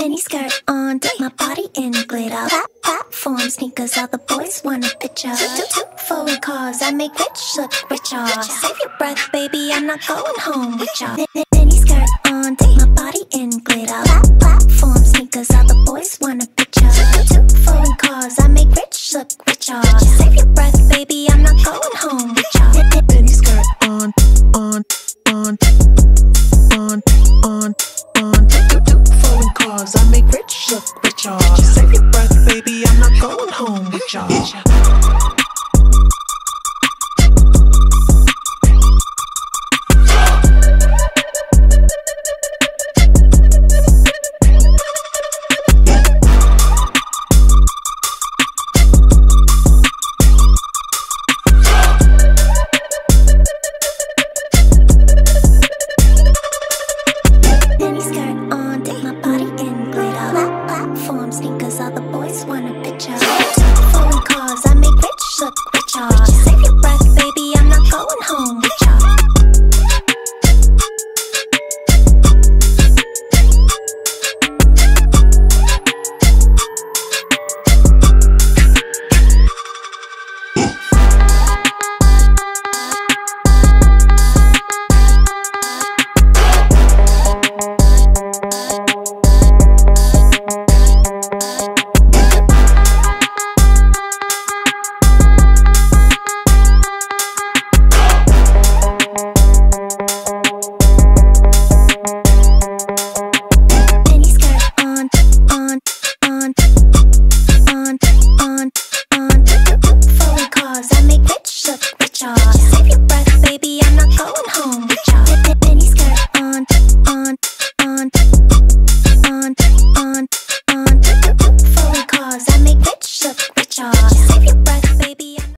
mini skirt on, dip my body in glitter. Platform sneakers, all the boys want a picture. Two foreign cars, I make rich look richer. Save your breath, baby, I'm not going home with y'all. Mini skirt on, dip my body in glitter. Platform sneakers, all the boys want a picture. Two foreign cars, I make rich look richer. Save your breath, baby, I'm not going home with y'all. Mini skirt on. Cause I make rich look with y'all. Save your breath, baby, I'm not going home with y'all. Save your breath, baby.